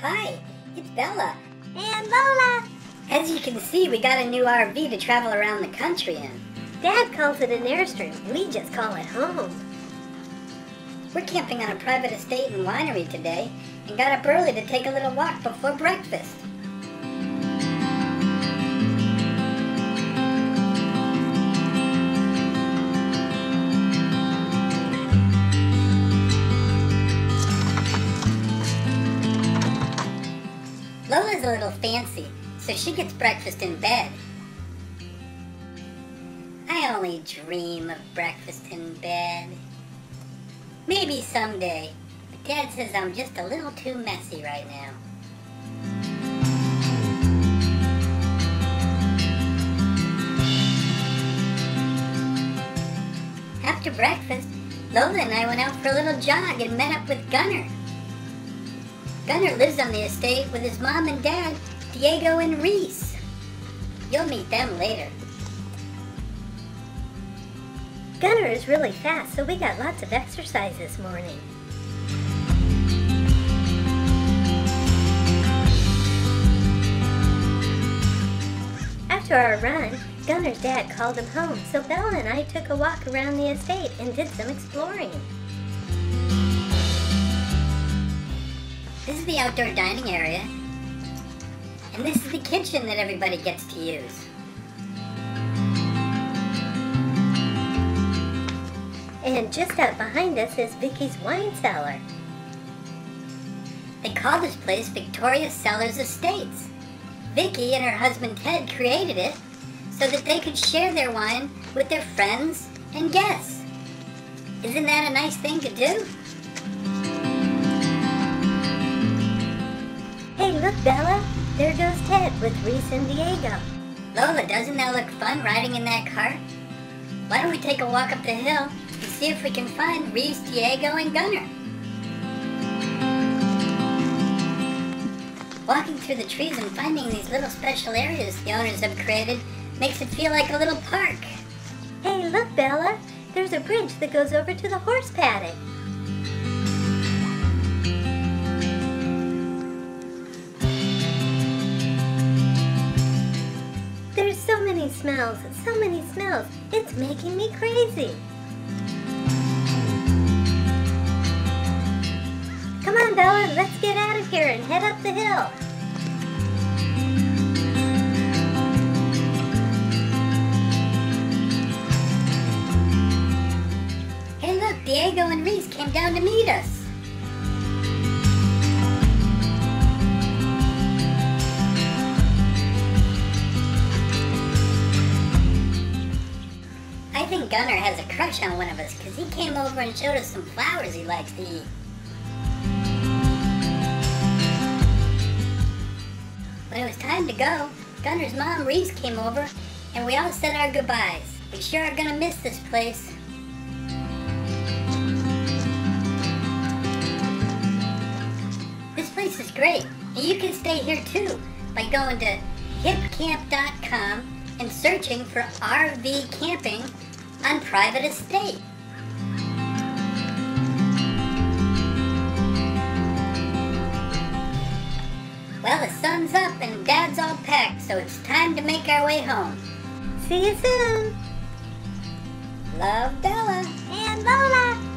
Hi, it's Bella. And Lola. As you can see, we got a new RV to travel around the country in. Dad calls it an Airstream. We just call it home. We're camping on a private estate and winery today and got up early to take a little walk before breakfast. Lola's a little fancy, so she gets breakfast in bed. I only dream of breakfast in bed. Maybe someday, but Dad says I'm just a little too messy right now. After breakfast, Lola and I went out for a little jog and met up with Gunner. Gunner lives on the estate with his mom and dad, Diego and Reese. You'll meet them later. Gunner is really fast, so we got lots of exercise this morning. After our run, Gunner's dad called him home, so Bella and I took a walk around the estate and did some exploring. This is the outdoor dining area, and this is the kitchen that everybody gets to use. And just out behind us is Vicky's Wine Cellar. They call this place Victoria Cellars Estates. Vicky and her husband Ted created it so that they could share their wine with their friends and guests. Isn't that a nice thing to do? Hey, look, Bella. There goes Ted with Reese and Diego. Lola, doesn't that look fun riding in that cart? Why don't we take a walk up the hill and see if we can find Reese, Diego, and Gunner. Walking through the trees and finding these little special areas the owners have created makes it feel like a little park. Hey, look, Bella. There's a bridge that goes over to the horse paddock. There's so many smells, It's making me crazy. Come on, Bella, let's get out of here and head up the hill. Hey, look, Diego and Reese came down to meet us. I think Gunner has a crush on one of us because he came over and showed us some flowers he likes to eat. When it was time to go, Gunner's mom, Reese, came over and we all said our goodbyes. We sure are gonna miss this place. This place is great, and you can stay here too by going to hipcamp.com and searching for RV camping on private estate. Well, the sun's up and Dad's all packed, so it's time to make our way home. See you soon. Love, Bella. And Lola.